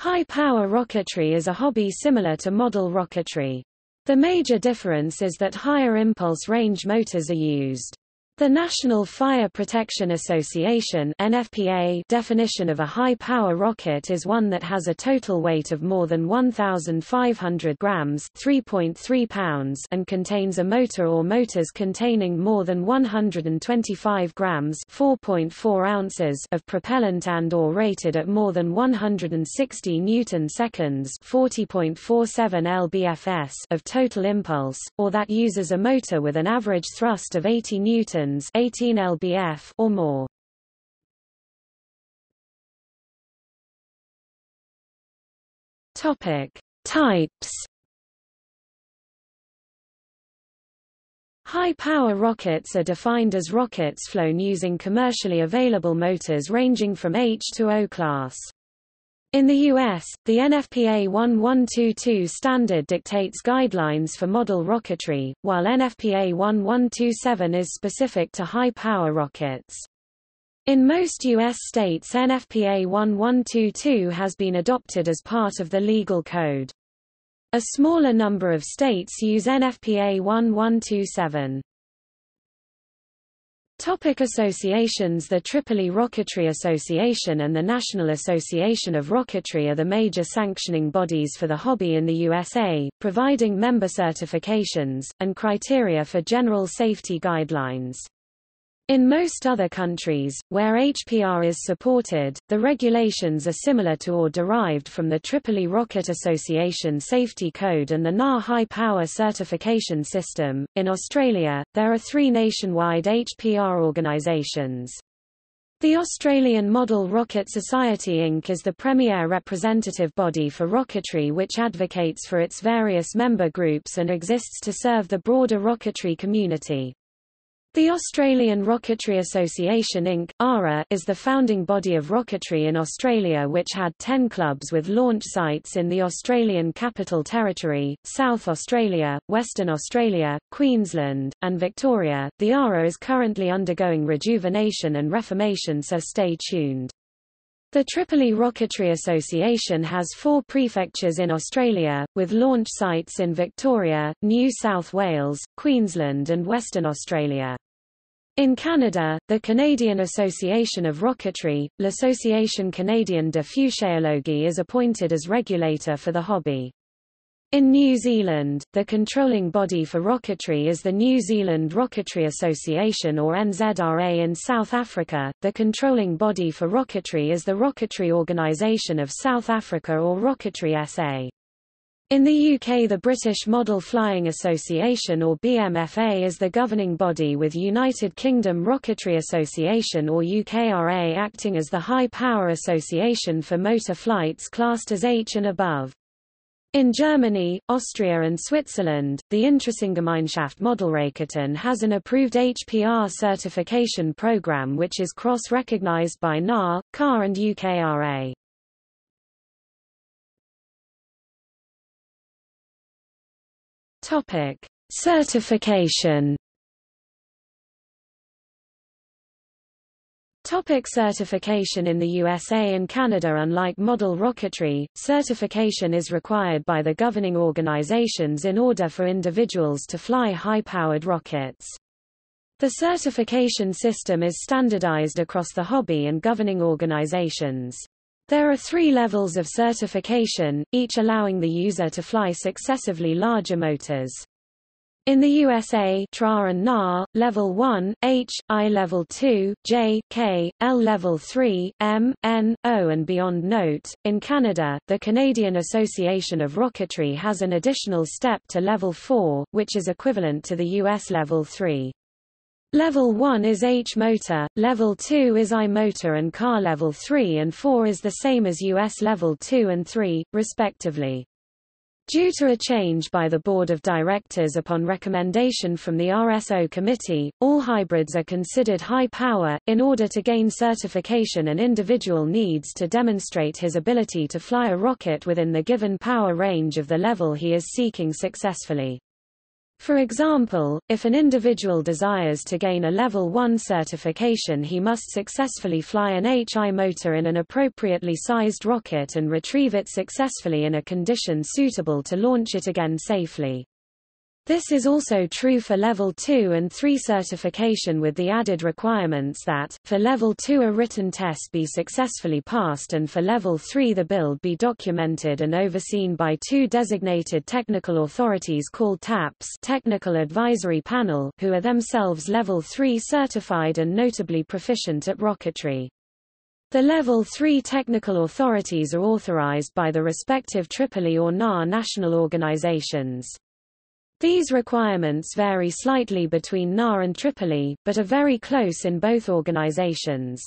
High-power rocketry is a hobby similar to model rocketry. The major difference is that higher impulse range motors are used. The National Fire Protection Association (NFPA) definition of a high-power rocket is one that has a total weight of more than 1,500 grams (3.3 pounds) and contains a motor or motors containing more than 125 grams (4.4 ounces) of propellant and/or rated at more than 160 newton-seconds (40.47 lbfs) of total impulse, or that uses a motor with an average thrust of 80 newtons. 18 lbf or more. Topic: Types. High-power rockets are defined as rockets flown using commercially available motors ranging from H to O class. In the U.S., the NFPA 1122 standard dictates guidelines for model rocketry, while NFPA 1127 is specific to high-power rockets. In most U.S. states, NFPA 1122 has been adopted as part of the legal code. A smaller number of states use NFPA 1127. Topic: Associations. The Tripoli Rocketry Association and the National Association of Rocketry are the major sanctioning bodies for the hobby in the USA, providing member certifications, and criteria for general safety guidelines. In most other countries, where HPR is supported, the regulations are similar to or derived from the Tripoli Rocket Association Safety Code and the NAR High Power Certification System. In Australia, there are three nationwide HPR organisations. The Australian Model Rocket Society, Inc. is the premier representative body for rocketry, which advocates for its various member groups and exists to serve the broader rocketry community. The Australian Rocketry Association, Inc. ARA, is the founding body of rocketry in Australia, which had 10 clubs with launch sites in the Australian Capital Territory, South Australia, Western Australia, Queensland, and Victoria. The ARA is currently undergoing rejuvenation and reformation, so stay tuned. The Tripoli Rocketry Association has 4 prefectures in Australia, with launch sites in Victoria, New South Wales, Queensland and Western Australia. In Canada, the Canadian Association of Rocketry, L'Association Canadienne de Fuséologie, is appointed as regulator for the hobby. In New Zealand, the controlling body for rocketry is the New Zealand Rocketry Association, or NZRA. In South Africa, the controlling body for rocketry is the Rocketry Organization of South Africa, or Rocketry SA. In the UK, the British Model Flying Association, or BMFA, is the governing body, with United Kingdom Rocketry Association, or UKRA, acting as the High Power Association for motor flights classed as H and above. In Germany, Austria and Switzerland, the Interessengemeinschaft Modellraketen has an approved HPR certification program which is cross-recognized by NAR, CAR and UKRA. Topic: Certification. Topic: Certification. In the USA and Canada, unlike model rocketry, certification is required by the governing organizations in order for individuals to fly high-powered rockets. The certification system is standardized across the hobby and governing organizations. There are 3 levels of certification, each allowing the user to fly successively larger motors. In the USA, TRA and NAR, Level 1, H, I Level 2, J, K, L Level 3, M, N, O and beyond. Note, in Canada, the Canadian Association of Rocketry has an additional step to Level 4, which is equivalent to the US Level 3. Level 1 is H motor, Level 2 is I motor and CAR. Level 3 and 4 is the same as US Level 2 and 3, respectively. Due to a change by the Board of Directors upon recommendation from the RSO Committee, all hybrids are considered high power. In order to gain certification, an individual needs to demonstrate his ability to fly a rocket within the given power range of the level he is seeking successfully. For example, if an individual desires to gain a Level 1 certification, he must successfully fly an HI motor in an appropriately sized rocket and retrieve it successfully in a condition suitable to launch it again safely. This is also true for Level 2 and 3 certification, with the added requirements that, for Level 2 a written test be successfully passed and for Level 3 the build be documented and overseen by two designated technical authorities called TAPS, Technical Advisory Panel, who are themselves Level 3 certified and notably proficient at rocketry. The Level 3 technical authorities are authorized by the respective Tripoli or NAR national organizations. These requirements vary slightly between NAR and Tripoli, but are very close in both organizations.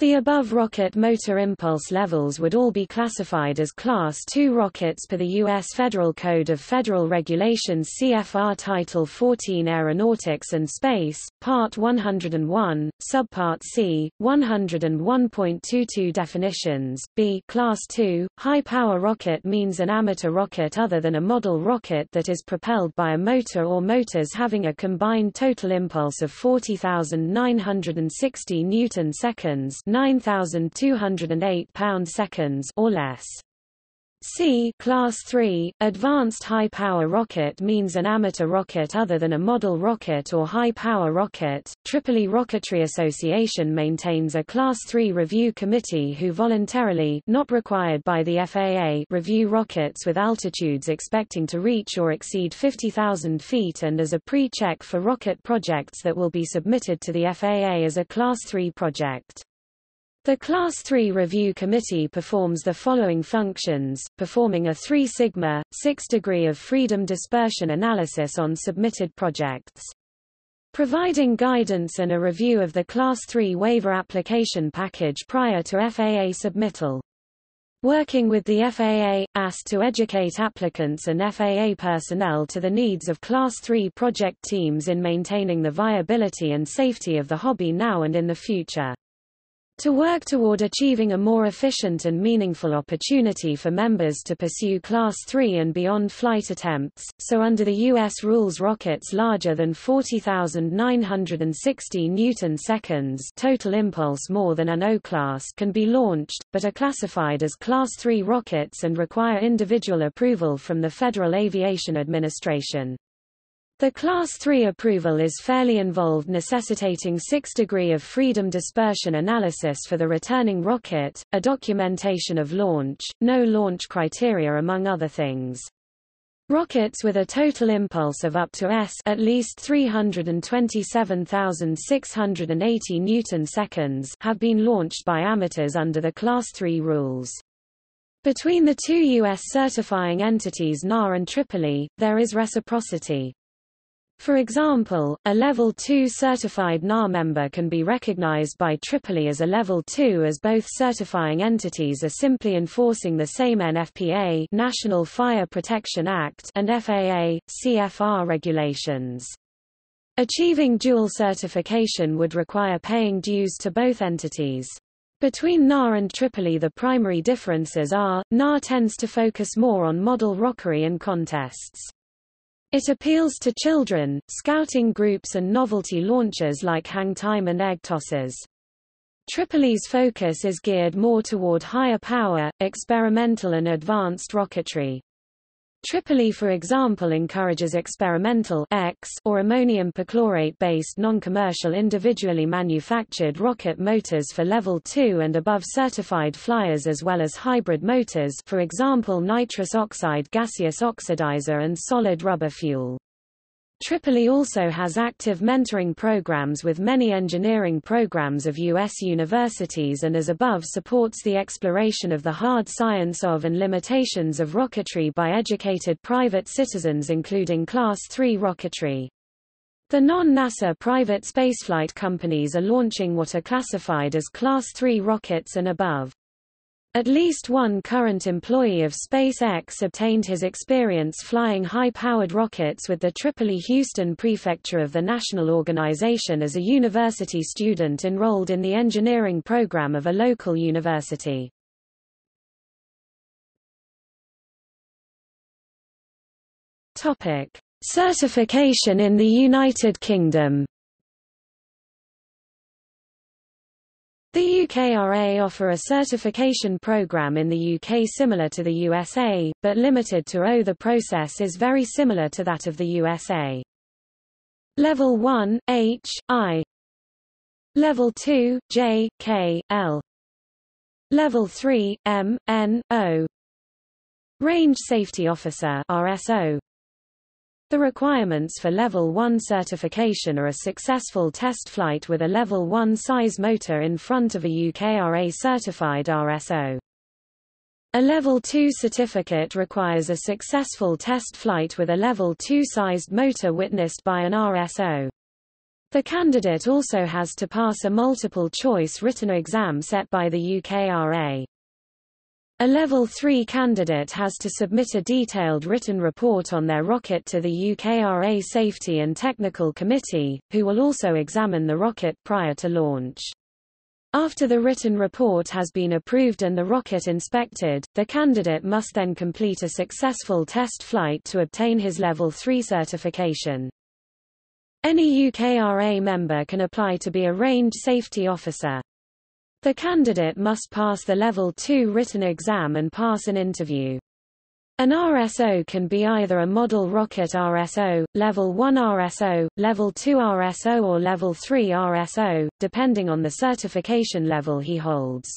The above rocket motor impulse levels would all be classified as Class II rockets per the U.S. Federal Code of Federal Regulations CFR Title 14 Aeronautics and Space, Part 101, Subpart C, 101.22 Definitions. B. Class II, high-power rocket means an amateur rocket other than a model rocket that is propelled by a motor or motors having a combined total impulse of 40,960 Newton-seconds 9,208 pound-seconds or less. C. Class 3, advanced high-power rocket means an amateur rocket other than a model rocket or high-power rocket. Tripoli Rocketry Association maintains a Class 3 review committee who voluntarily, not required by the FAA, review rockets with altitudes expecting to reach or exceed 50,000 feet and as a pre-check for rocket projects that will be submitted to the FAA as a Class 3 project. The Class 3 Review Committee performs the following functions: performing a 3 sigma, 6 degree of freedom dispersion analysis on submitted projects, providing guidance and a review of the Class 3 waiver application package prior to FAA submittal, working with the FAA, AS to educate applicants and FAA personnel to the needs of Class 3 project teams in maintaining the viability and safety of the hobby now and in the future. To work toward achieving a more efficient and meaningful opportunity for members to pursue Class 3 and beyond flight attempts, so under the U.S. rules rockets larger than 40,960 Newton-seconds total impulse more than an O-class can be launched, but are classified as Class 3 rockets and require individual approval from the Federal Aviation Administration. The Class 3 approval is fairly involved, necessitating 6 degree of freedom dispersion analysis for the returning rocket, a documentation of launch, no launch criteria among other things. Rockets with a total impulse of up to at least 327,680 Newton-seconds have been launched by amateurs under the Class 3 rules. Between the two U.S. certifying entities NAR and Tripoli, there is reciprocity. For example, a Level 2 certified NAR member can be recognized by Tripoli as a Level 2, as both certifying entities are simply enforcing the same NFPA National Fire Protection Act and FAA, CFR regulations. Achieving dual certification would require paying dues to both entities. Between NAR and Tripoli the primary differences are, NAR tends to focus more on model rocketry and contests. It appeals to children, scouting groups and novelty launches like hang time and egg tosses. Tripoli's focus is geared more toward higher power, experimental and advanced rocketry. Tripoli, for example, encourages experimental or ammonium perchlorate-based non-commercial individually manufactured rocket motors for Level 2 and above certified flyers, as well as hybrid motors, for example nitrous oxide gaseous oxidizer and solid rubber fuel. Tripoli also has active mentoring programs with many engineering programs of U.S. universities and as above supports the exploration of the hard science of and limitations of rocketry by educated private citizens, including Class 3 rocketry. The non-NASA private spaceflight companies are launching what are classified as Class 3 rockets and above. At least one current employee of SpaceX obtained his experience flying high-powered rockets with the Tripoli-Houston Prefecture of the National Organization as a university student enrolled in the engineering program of a local university. Certification in the United Kingdom. The UKRA offer a certification programme in the UK similar to the USA, but limited to O. The process is very similar to that of the USA. Level 1, H, I. Level 2, J, K, L. Level 3, M, N, O. Range Safety Officer (RSO). The requirements for Level 1 certification are a successful test flight with a Level 1 size motor in front of a UKRA-certified RSO. A Level 2 certificate requires a successful test flight with a Level 2-sized motor witnessed by an RSO. The candidate also has to pass a multiple-choice written exam set by the UKRA. A Level 3 candidate has to submit a detailed written report on their rocket to the UKRA Safety and Technical Committee, who will also examine the rocket prior to launch. After the written report has been approved and the rocket inspected, the candidate must then complete a successful test flight to obtain his Level 3 certification. Any UKRA member can apply to be a range safety officer. The candidate must pass the Level 2 written exam and pass an interview. An RSO can be either a model rocket RSO, Level 1 RSO, Level 2 RSO or Level 3 RSO, depending on the certification level he holds.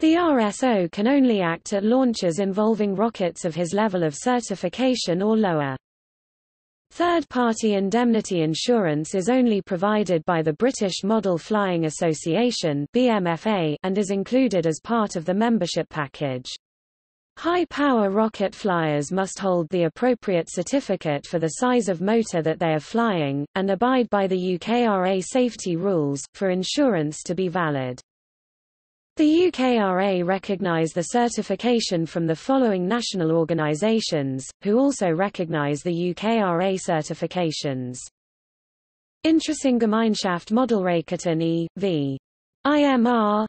The RSO can only act at launches involving rockets of his level of certification or lower. Third-party indemnity insurance is only provided by the British Model Flying Association (BMFA) and is included as part of the membership package. High-power rocket flyers must hold the appropriate certificate for the size of motor that they are flying, and abide by the UKRA safety rules, for insurance to be valid. The UKRA recognise the certification from the following national organisations, who also recognise the UKRA certifications. Interessengemeinschaft Modellraketen e.V. IMR,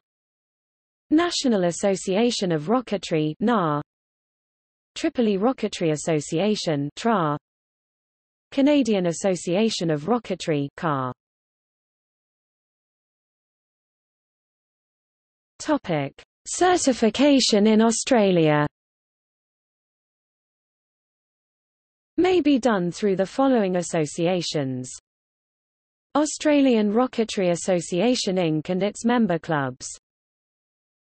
National Association of Rocketry (NAR), Tripoli Rocketry Association (TRA), Canadian Association of Rocketry (CAR). Topic: Certification in Australia may be done through the following associations: Australian Rocketry Association Inc. and its member clubs.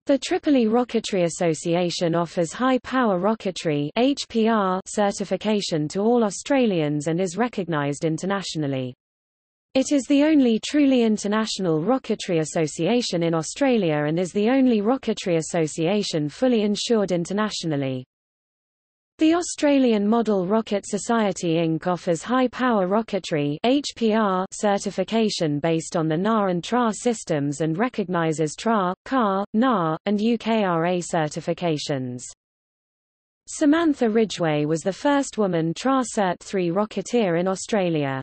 The Tripoli Rocketry Association offers High Power Rocketry (HPR) certification to all Australians and is recognised internationally. It is the only truly international rocketry association in Australia and is the only rocketry association fully insured internationally. The Australian Model Rocket Society Inc. offers high-power rocketry (HPR) certification based on the NAR and TRA systems and recognises TRA, CAR, NAR, and UKRA certifications. Samantha Ridgway was the first woman TRA Cert 3 rocketeer in Australia.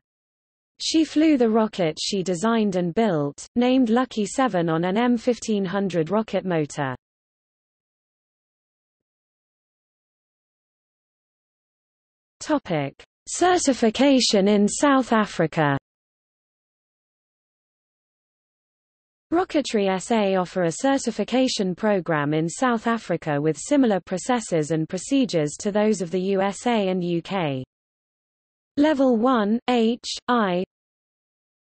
She flew the rocket she designed and built, named Lucky 7, on an M1500 rocket motor. Topic: Certification in South Africa. Rocketry SA offer a certification program in South Africa with similar processes and procedures to those of the USA and UK. Level 1, H, I.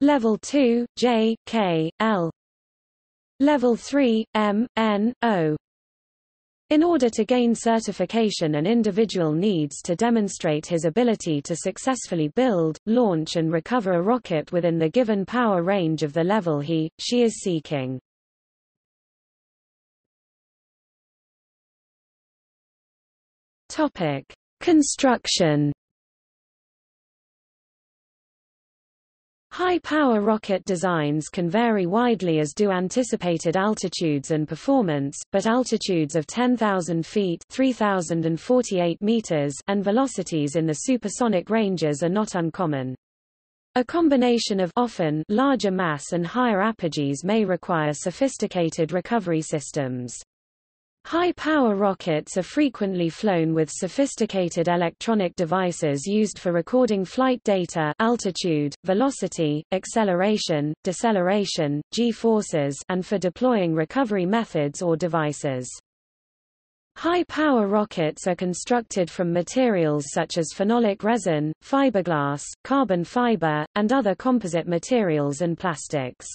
Level 2, J, K, L. Level 3, M, N, O. In order to gain certification, an individual needs to demonstrate his ability to successfully build, launch and recover a rocket within the given power range of the level she is seeking. Topic: Construction. High-power rocket designs can vary widely as do anticipated altitudes and performance, but altitudes of 10,000 feet (3,048 meters) and velocities in the supersonic ranges are not uncommon. A combination of often larger mass and higher apogees may require sophisticated recovery systems. High-power rockets are frequently flown with sophisticated electronic devices used for recording flight data, altitude, velocity, acceleration, deceleration, g-forces, and for deploying recovery methods or devices. High-power rockets are constructed from materials such as phenolic resin, fiberglass, carbon fiber, and other composite materials and plastics.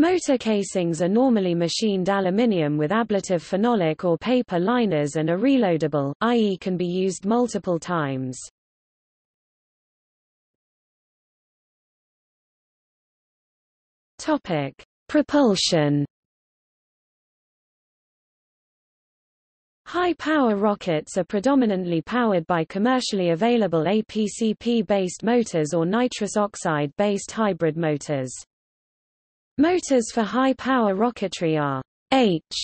Motor casings are normally machined aluminium with ablative phenolic or paper liners and are reloadable, i.e. can be used multiple times. Topic: Propulsion. High-power rockets are predominantly powered by commercially available APCP-based motors or nitrous oxide-based hybrid motors. Motors for high-power rocketry are H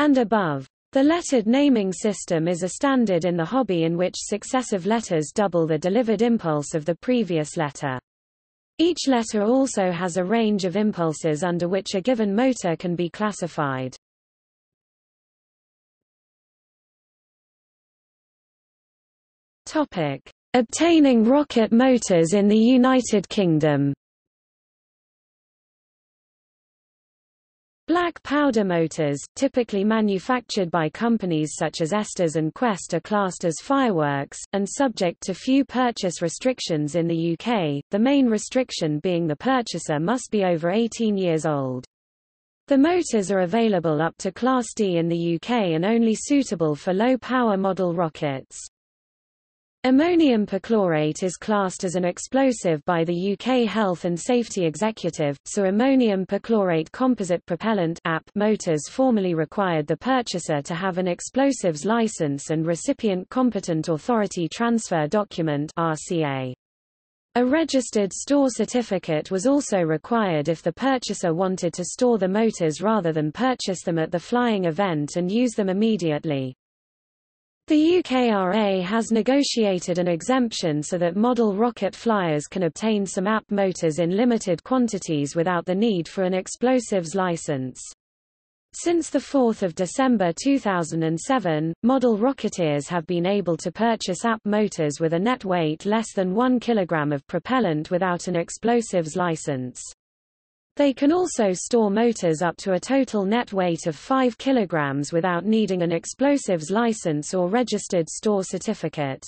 and above. The lettered naming system is a standard in the hobby in which successive letters double the delivered impulse of the previous letter. Each letter also has a range of impulses under which a given motor can be classified. Topic: Obtaining rocket motors in the United Kingdom. Black powder motors, typically manufactured by companies such as Estes and Quest, are classed as fireworks, and subject to few purchase restrictions in the UK, the main restriction being the purchaser must be over 18 years old. The motors are available up to Class D in the UK and only suitable for low-power model rockets. Ammonium perchlorate is classed as an explosive by the UK Health and Safety Executive, so ammonium perchlorate composite propellant (AP) motors formerly required the purchaser to have an explosives licence and recipient competent authority transfer document (RCA). A registered store certificate was also required if the purchaser wanted to store the motors rather than purchase them at the flying event and use them immediately. The UKRA has negotiated an exemption so that model rocket flyers can obtain some AP motors in limited quantities without the need for an explosives license. Since 4 December 2007, model rocketeers have been able to purchase AP motors with a net weight less than 1 kg of propellant without an explosives license. They can also store motors up to a total net weight of 5 kg without needing an explosives license or registered store certificate.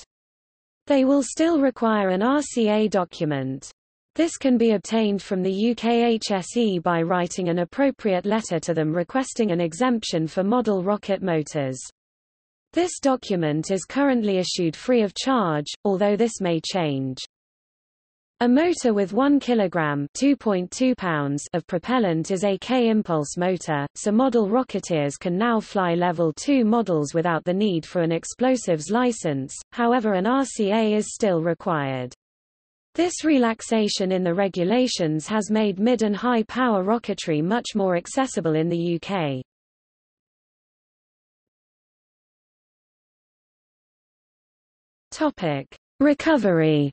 They will still require an RCA document. This can be obtained from the UK HSE by writing an appropriate letter to them requesting an exemption for model rocket motors. This document is currently issued free of charge, although this may change. A motor with 1 kg (2.2 pounds) of propellant is a K-impulse motor, so model rocketeers can now fly Level 2 models without the need for an explosives license, however an RCA is still required. This relaxation in the regulations has made mid- and high-power rocketry much more accessible in the UK. Topic: Recovery.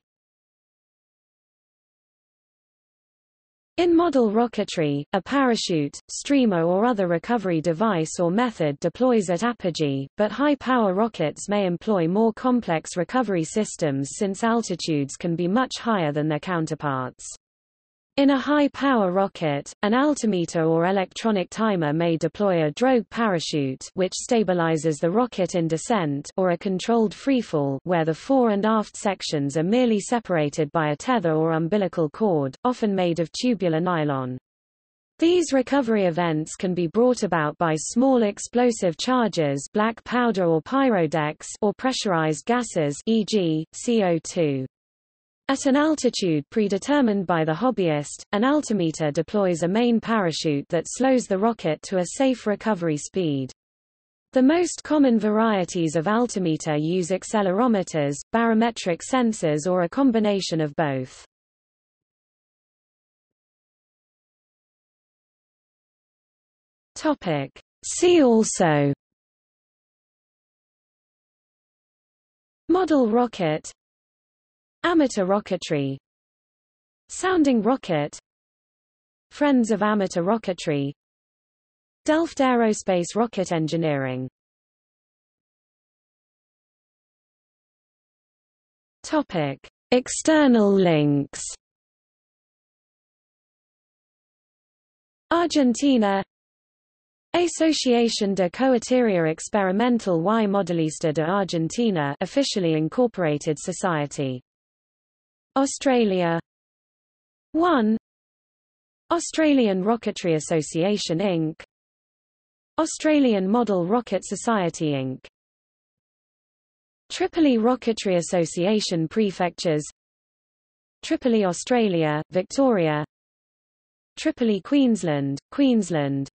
In model rocketry, a parachute, streamer or other recovery device or method deploys at apogee, but high-power rockets may employ more complex recovery systems since altitudes can be much higher than their counterparts. In a high-power rocket, an altimeter or electronic timer may deploy a drogue parachute which stabilizes the rocket in descent or a controlled freefall where the fore and aft sections are merely separated by a tether or umbilical cord, often made of tubular nylon. These recovery events can be brought about by small explosive charges, black powder or pyrodex, or pressurized gases, e.g., CO2. At an altitude predetermined by the hobbyist, an altimeter deploys a main parachute that slows the rocket to a safe recovery speed. The most common varieties of altimeter use accelerometers, barometric sensors, or a combination of both. Topic: See also Model rocket, Amateur rocketry, Sounding rocket, Friends of amateur rocketry, Delft Aerospace Rocket Engineering. Topic: External links. Argentina. Asociación de Coetería Experimental Y Modelista de Argentina, officially incorporated society. Australia. 1. Australian Rocketry Association, Inc. Australian Model Rocket Society, Inc. Tripoli Rocketry Association Prefectures. Tripoli, Australia, Victoria. Tripoli, Queensland, Queensland.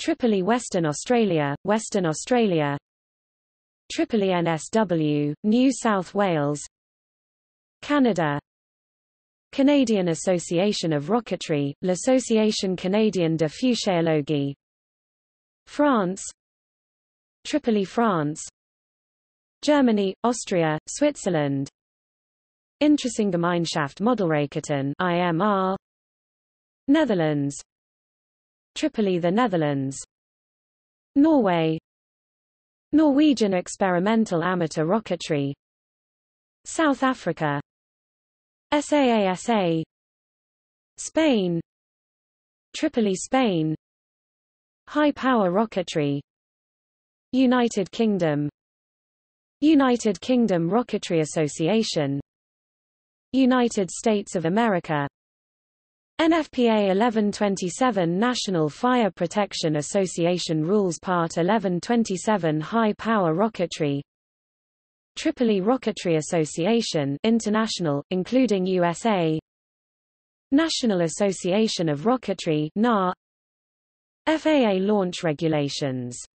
Tripoli, Western Australia, Western Australia. Tripoli NSW, New South Wales. Canada. Canadian Association of Rocketry, L'Association Canadienne de Fuséologie. France. Tripoli France. Germany, Austria, Switzerland. Interessengemeinschaft Modellraketen (IMR). Netherlands. Tripoli, the Netherlands. Norway. Norwegian Experimental Amateur Rocketry. South Africa. SAASA. Spain. Tripoli, Spain. High Power Rocketry. United Kingdom. United Kingdom Rocketry Association. United States of America. NFPA 1127 National Fire Protection Association Rules Part 1127 High Power Rocketry. Tripoli Rocketry Association International, including USA. National Association of Rocketry (NAR). FAA Launch Regulations.